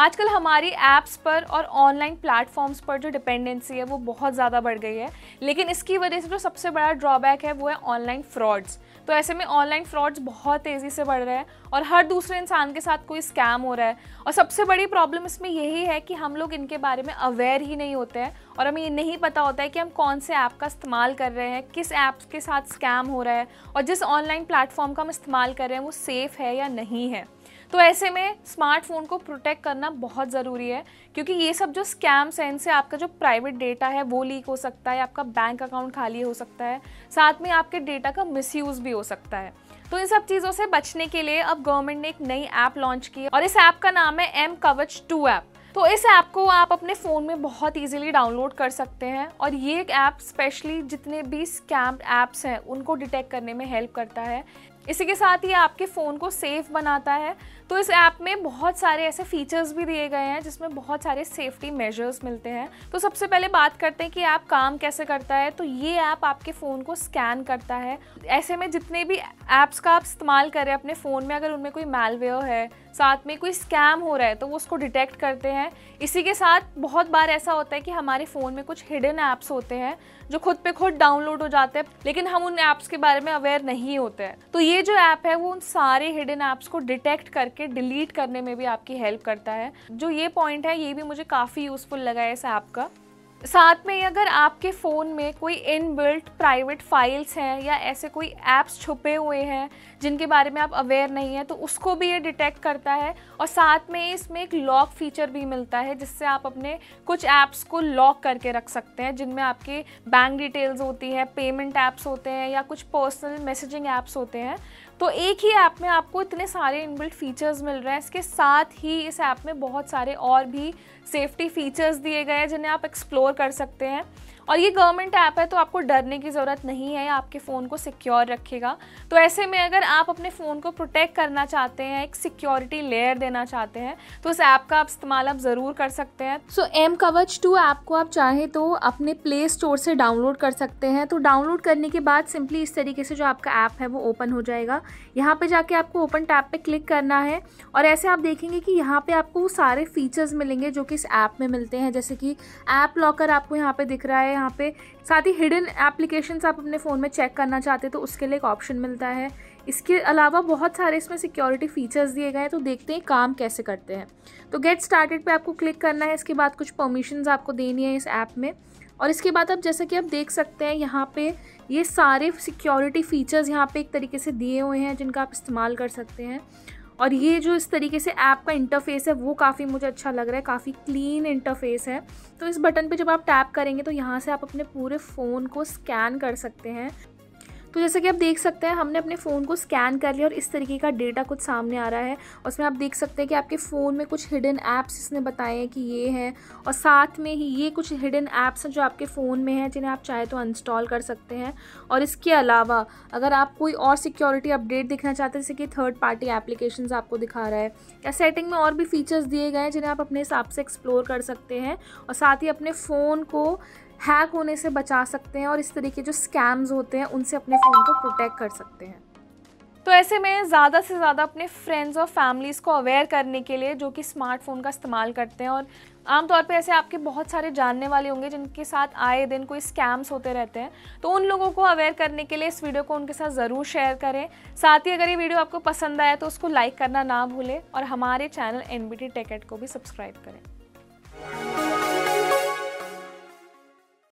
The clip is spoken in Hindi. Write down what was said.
आजकल हमारी ऐप्स पर और ऑनलाइन प्लेटफॉर्म्स पर जो डिपेंडेंसी है वो बहुत ज़्यादा बढ़ गई है, लेकिन इसकी वजह से जो सबसे बड़ा ड्रॉबैक है वो है ऑनलाइन फ्रॉड्स। तो ऐसे में ऑनलाइन फ्रॉड्स बहुत तेज़ी से बढ़ रहे हैं और हर दूसरे इंसान के साथ कोई स्कैम हो रहा है। और सबसे बड़ी प्रॉब्लम इसमें यही है कि हम लोग इनके बारे में अवेयर ही नहीं होते हैं और हमें ये नहीं पता होता है कि हम कौन से ऐप का इस्तेमाल कर रहे हैं, किस ऐप के साथ स्कैम हो रहा है और जिस ऑनलाइन प्लेटफॉर्म का हम इस्तेमाल कर रहे हैं वो सेफ़ है या नहीं है। तो ऐसे में स्मार्टफोन को प्रोटेक्ट करना बहुत ज़रूरी है, क्योंकि ये सब जो स्कैम्स हैं इनसे आपका जो प्राइवेट डेटा है वो लीक हो सकता है, आपका बैंक अकाउंट खाली हो सकता है, साथ में आपके डेटा का मिसयूज़ भी हो सकता है। तो इन सब चीज़ों से बचने के लिए अब गवर्नमेंट ने एक नई ऐप लॉन्च की है और इस ऐप का नाम है एम कवच 2 ऐप। तो इस ऐप को आप अपने फ़ोन में बहुत इजीली डाउनलोड कर सकते हैं और ये ऐप स्पेशली जितने भी स्कैम्ड ऐप्स हैं उनको डिटेक्ट करने में हेल्प करता है। इसी के साथ ये आपके फ़ोन को सेफ़ बनाता है। तो इस ऐप में बहुत सारे ऐसे फीचर्स भी दिए गए हैं जिसमें बहुत सारे सेफ्टी मेजर्स मिलते हैं। तो सबसे पहले बात करते हैं कि ऐप काम कैसे करता है। तो ये ऐप आपके फ़ोन को स्कैन करता है। ऐसे में जितने भी ऐप्स का आप इस्तेमाल करें अपने फ़ोन में, अगर उनमें कोई मैलवेयर है, साथ में कोई स्कैम हो रहा है, तो वो उसको डिटेक्ट करते हैं। इसी के साथ बहुत बार ऐसा होता है कि हमारे फ़ोन में कुछ हिडन ऐप्स होते हैं जो खुद पे खुद डाउनलोड हो जाते हैं, लेकिन हम उन ऐप्स के बारे में अवेयर नहीं होते हैं। तो ये जो ऐप है वो उन सारे हिडन ऐप्स को डिटेक्ट करके डिलीट करने में भी आपकी हेल्प करता है। जो ये पॉइंट है ये भी मुझे काफ़ी यूज़फुल लगा है इस ऐप का। साथ में अगर आपके फ़ोन में कोई इनबिल्ट प्राइवेट फाइल्स हैं या ऐसे कोई ऐप्स छुपे हुए हैं जिनके बारे में आप अवेयर नहीं हैं, तो उसको भी ये डिटेक्ट करता है। और साथ में इसमें एक लॉक फीचर भी मिलता है जिससे आप अपने कुछ ऐप्स को लॉक करके रख सकते हैं, जिनमें आपके बैंक डिटेल्स होती है, पेमेंट ऐप्स होते हैं या कुछ पर्सनल मैसेजिंग ऐप्स होते हैं। तो एक ही ऐप में आपको इतने सारे इनबिल्ट फ़ीचर्स मिल रहे हैं। इसके साथ ही इस ऐप में बहुत सारे और भी सेफ्टी फ़ीचर्स दिए गए हैं जिन्हें आप एक्सप्लोर कर सकते हैं। और ये गवर्नमेंट ऐप है तो आपको डरने की ज़रूरत नहीं है, आपके फ़ोन को सिक्योर रखेगा। तो ऐसे में अगर आप अपने फ़ोन को प्रोटेक्ट करना चाहते हैं, एक सिक्योरिटी लेयर देना चाहते हैं, तो इस ऐप का आप इस्तेमाल आप ज़रूर कर सकते हैं। सो एम कवच 2 ऐप को आप चाहें तो अपने प्ले स्टोर से डाउनलोड कर सकते हैं। तो डाउनलोड करने के बाद सिंपली इस तरीके से जो आपका ऐप है वो ओपन हो जाएगा। यहाँ पर जाके आपको ओपन टैब पर क्लिक करना है और ऐसे आप देखेंगे कि यहाँ पर आपको वो सारे फीचर्स मिलेंगे जो कि इस ऐप में मिलते हैं, जैसे कि ऐप लॉकर आपको यहाँ पर दिख रहा है। यहाँ पे साथ ही हिडन एप्लीकेशंस आप अपने फ़ोन में चेक करना चाहते हैं तो उसके लिए एक ऑप्शन मिलता है। इसके अलावा बहुत सारे इसमें सिक्योरिटी फ़ीचर्स दिए गए हैं। तो देखते हैं काम कैसे करते हैं। तो गेट स्टार्टेड पे आपको क्लिक करना है। इसके बाद कुछ परमिशंस आपको देनी है इस ऐप में और इसके बाद आप जैसा कि आप देख सकते हैं यहाँ पे ये सारे सिक्योरिटी फ़ीचर्स यहाँ पर एक तरीके से दिए हुए हैं जिनका आप इस्तेमाल कर सकते हैं। और ये जो इस तरीके से ऐप का इंटरफेस है वो काफ़ी मुझे अच्छा लग रहा है, काफ़ी क्लीन इंटरफेस है। तो इस बटन पे जब आप टैप करेंगे तो यहाँ से आप अपने पूरे फ़ोन को स्कैन कर सकते हैं। तो जैसे कि आप देख सकते हैं हमने अपने फ़ोन को स्कैन कर लिया और इस तरीके का डेटा कुछ सामने आ रहा है। उसमें आप देख सकते हैं कि आपके फ़ोन में कुछ हिडन ऐप्स इसने बताए हैं कि ये हैं और साथ में ही ये कुछ हिडन ऐप्स हैं जो आपके फ़ोन में हैं जिन्हें आप चाहे तो इंस्टॉल कर सकते हैं। और इसके अलावा अगर आप कोई और सिक्योरिटी अपडेट देखना चाहते हैं, जैसे कि थर्ड पार्टी एप्लीकेशंस आपको दिखा रहा है या सेटिंग में और भी फ़ीचर्स दिए गए हैं जिन्हें आप अपने हिसाब से एक्सप्लोर कर सकते हैं। और साथ ही अपने फ़ोन को हैक होने से बचा सकते हैं और इस तरीके जो स्कैम्स होते हैं उनसे अपने फ़ोन को प्रोटेक्ट कर सकते हैं। तो ऐसे में ज़्यादा से ज़्यादा अपने फ्रेंड्स और फैमिलीज़ को अवेयर करने के लिए जो कि स्मार्टफोन का इस्तेमाल करते हैं, और आमतौर पे ऐसे आपके बहुत सारे जानने वाले होंगे जिनके साथ आए दिन कोई स्कैम्स होते रहते हैं, तो उन लोगों को अवेयर करने के लिए इस वीडियो को उनके साथ ज़रूर शेयर करें। साथ ही अगर ये वीडियो आपको पसंद आया तो उसको लाइक करना ना भूलें और हमारे चैनल NBT Tech-ED को भी सब्सक्राइब करें।